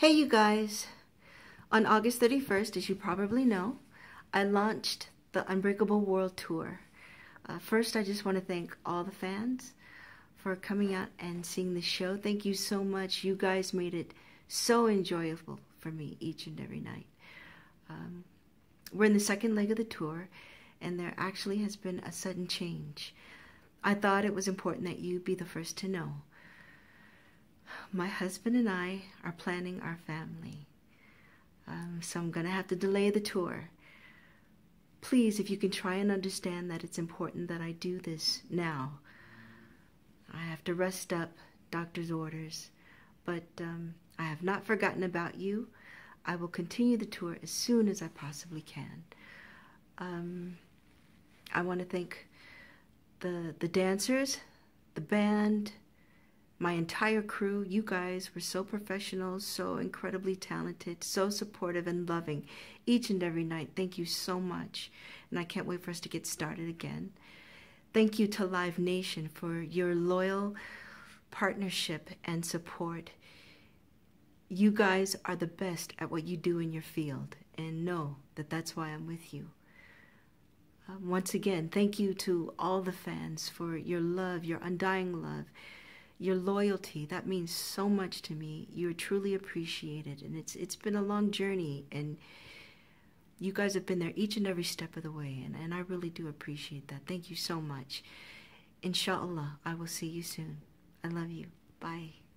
Hey you guys, on August 31st, as you probably know, I launched the Unbreakable World Tour. First, I just want to thank all the fans for coming out and seeing the show. Thank you so much. You guys made it so enjoyable for me each and every night. We're in the second leg of the tour, and there actually has been a sudden change. I thought it was important that you be the first to know. My husband and I are planning our family, so I'm going to have to delay the tour. Please, if you can try and understand that it's important that I do this now. I have to rest up, doctor's orders, but I have not forgotten about you. I will continue the tour as soon as I possibly can. I want to thank the dancers, the band, my entire crew. You guys were so professional, so incredibly talented, so supportive and loving each and every night. Thank you so much. And I can't wait for us to get started again. Thank you to Live Nation for your loyal partnership and support. You guys are the best at what you do in your field, and know that that's why I'm with you. Once again, thank you to all the fans for your love, your undying love, your loyalty. That means so much to me. You're truly appreciated, and it's been a long journey, and you guys have been there each and every step of the way, and I really do appreciate that. Thank you so much. Inshallah, I will see you soon. I love you. Bye.